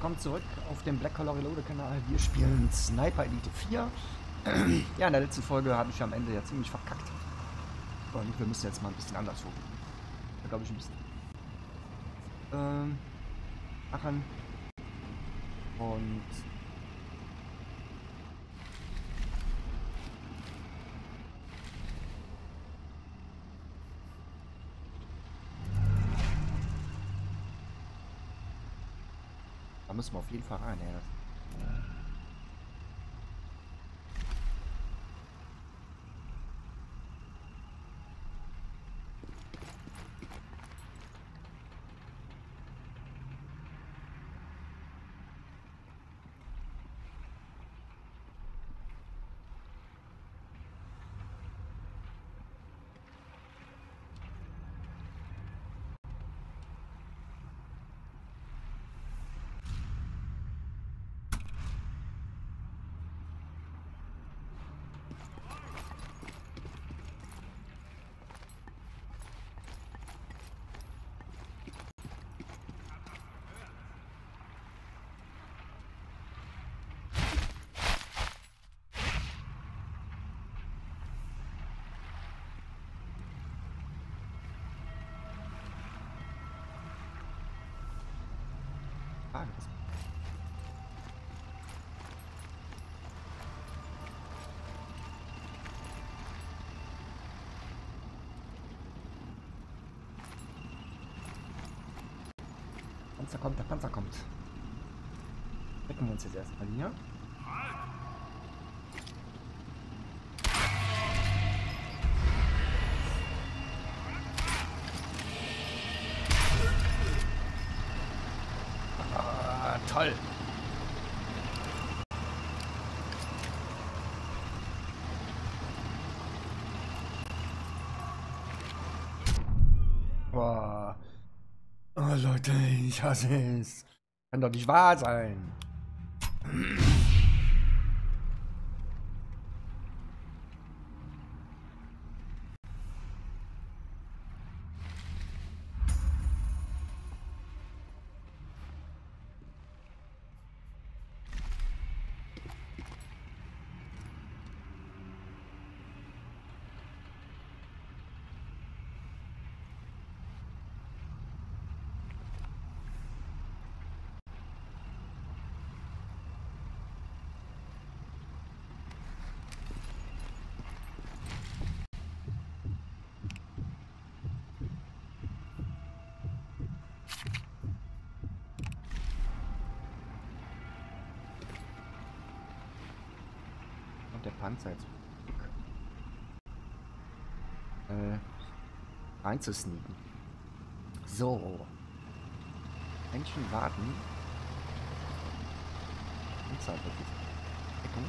willkommen zurück auf dem Black Collar Reloaded Kanal. Wir spielen Sniper Elite 4. Ja, in der letzten Folge habe ich am Ende ja ziemlich verkackt. Und wir müssen jetzt mal ein bisschen anders vorgehen. Da glaube ich ein bisschen. Machen. Und. Da müssen wir auf jeden Fall rein, ja. Panzer kommt, der Panzer kommt. Decken wir uns jetzt erstmal hier. Toll. Boah. Oh Leute, ich hasse es. Kann doch nicht wahr sein. Panzer jetzt reinzusneaken. So. Menschen warten. Panzer wirklich. Deckung.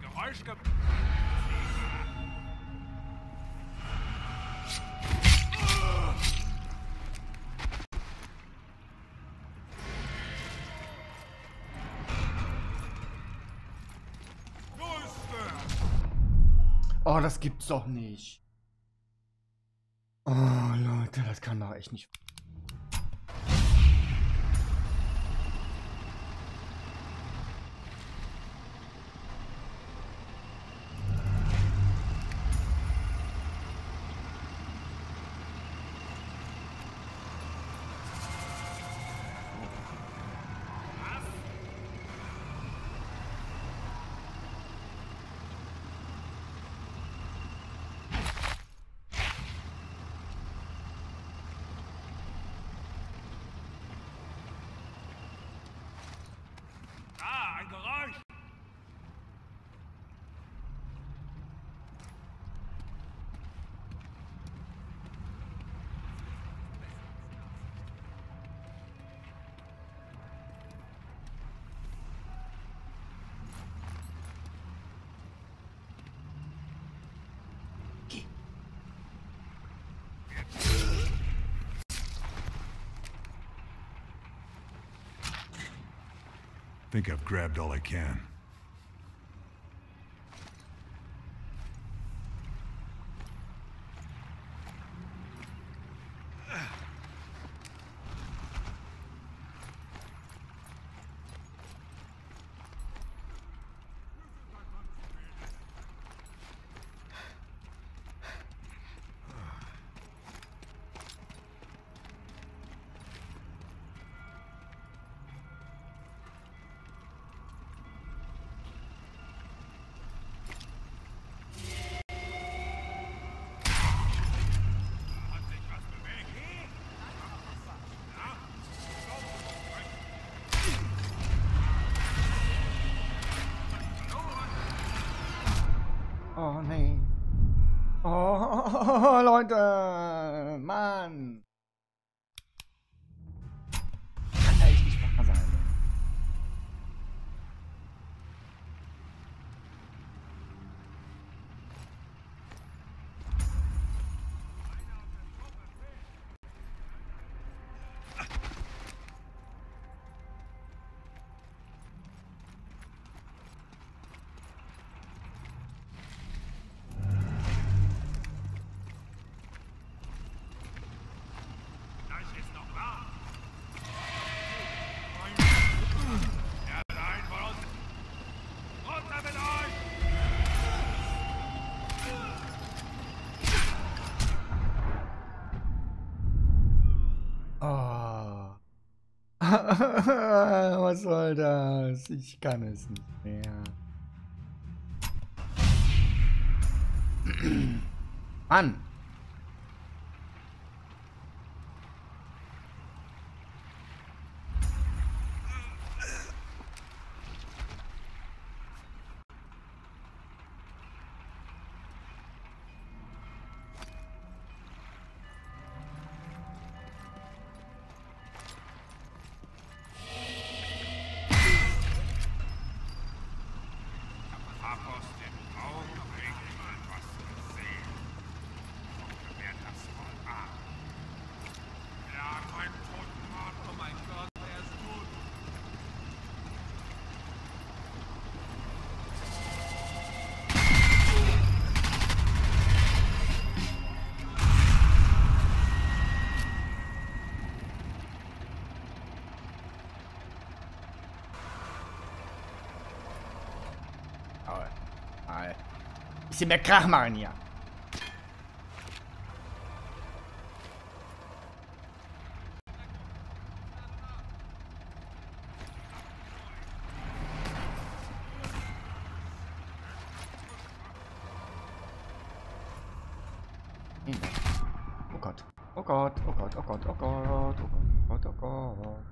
Geräusch gemacht. Oh, das gibt's doch nicht. Oh, Leute, das kann doch echt nicht. Think I've grabbed all I can. Oh nee. Oh Leute, Mann. Kann da echt nicht wahr sein. Was soll das? Ich kann es nicht mehr. Mann! Bisschen mehr Krach machen hier. Oh Gott, oh Gott, oh Gott, oh Gott, oh Gott, oh Gott, oh Gott, oh Gott.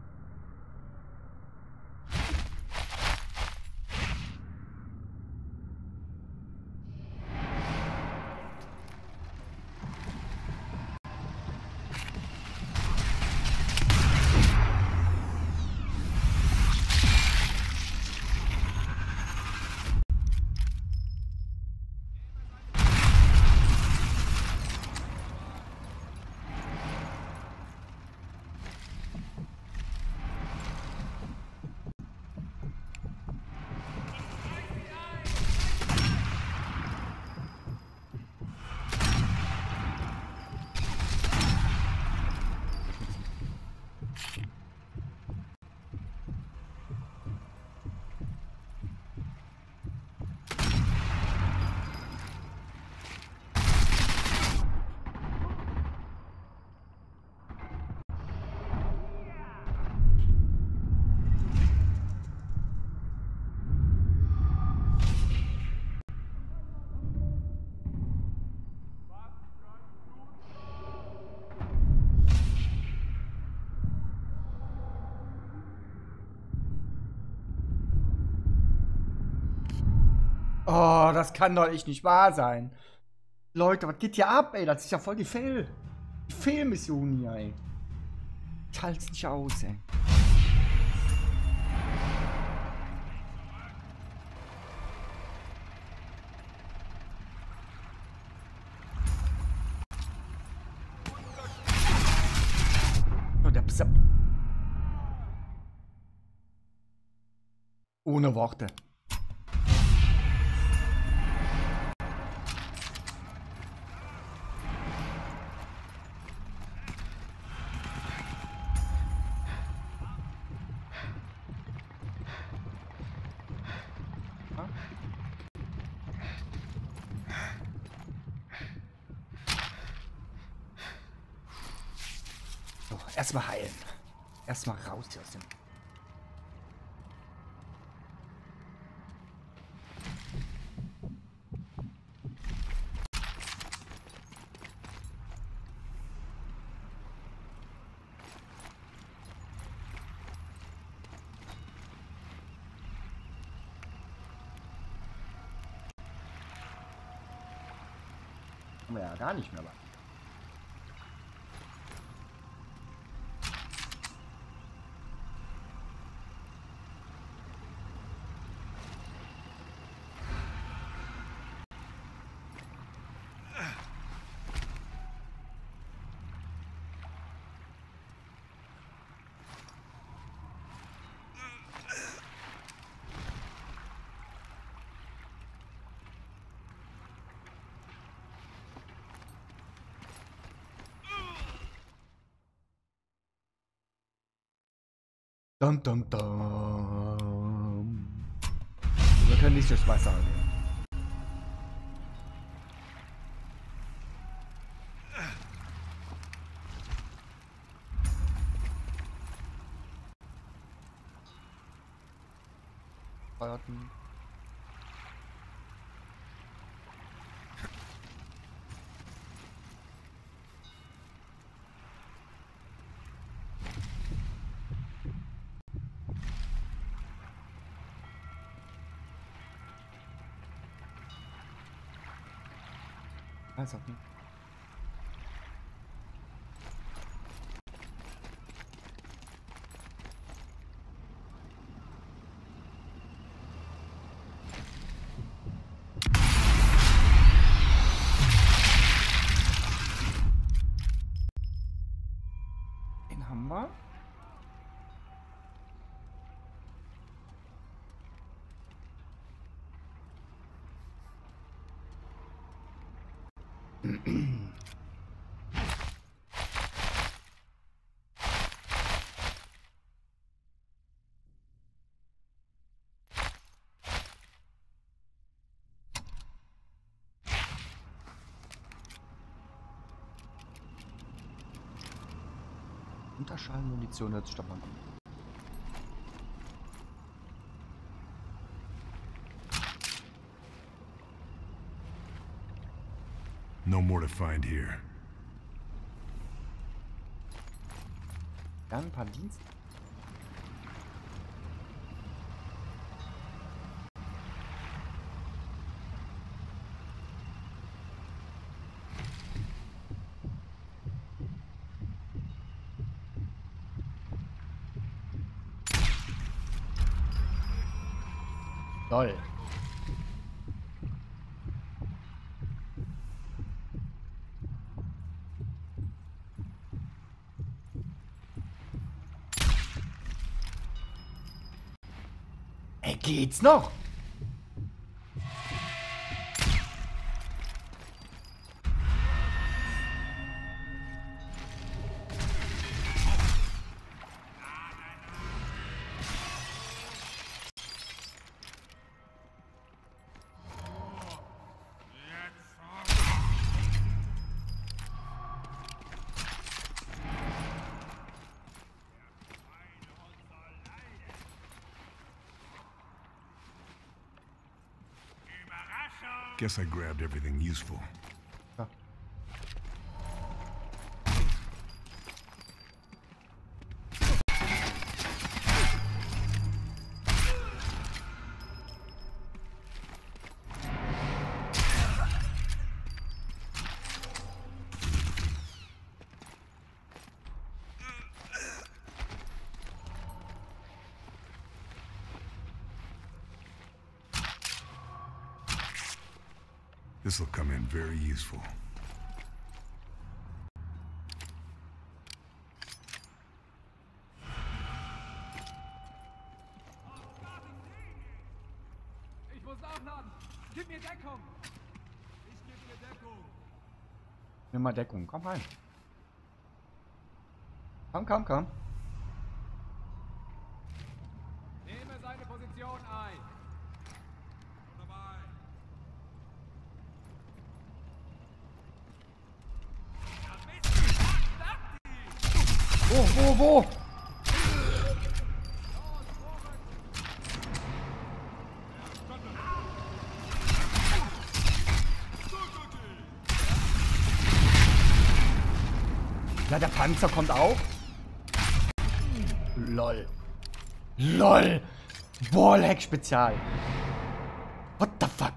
Oh, das kann doch echt nicht wahr sein. Leute, was geht hier ab, ey? Das ist ja voll die Fehlmission hier, ey. Ich halte es nicht aus, ey. Oh, der Psa. Ohne Worte. So, erstmal heilen. Erstmal raus hier aus dem... Ja, gar nicht mehr lang. Dum, dum, dum. Wir können nicht durchs Wasser gehen. Feuerten. Alles okay. Den haben wir. Unterschallmunition, jetzt stoppen wir. No more to find here. Dann ein paar Dienst. Toll. Geht's noch? Guess I grabbed everything useful. Ah. This will come in very useful. Nachladen. Gib mir Deckung. Ich gebe dir Deckung. Nimm mal Deckung. Komm rein. Komm, komm, komm. Nehme seine Position ein. Wo? Ja, der Panzer kommt auch. LOL. LOL. Wallhack Spezial. What the fuck?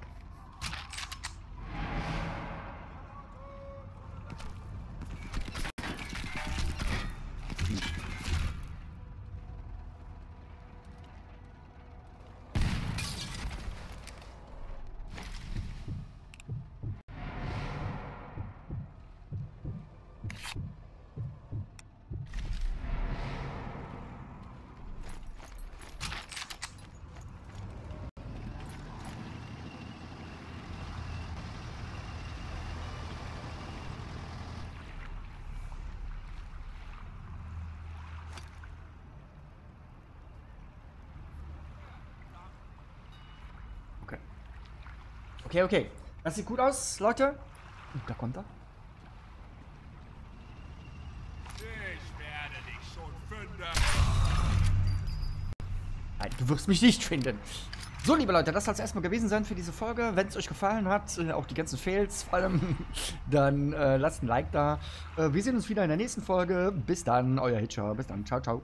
Okay, okay. Das sieht gut aus, Leute. Da kommt er. Ich werde dich schon finden. Nein, du wirst mich nicht finden. So, liebe Leute, das soll es erstmal gewesen sein für diese Folge. Wenn es euch gefallen hat, auch die ganzen Fails vor allem, dann lasst ein Like da. Wir sehen uns wieder in der nächsten Folge. Bis dann, euer Hitcher. Bis dann. Ciao, ciao.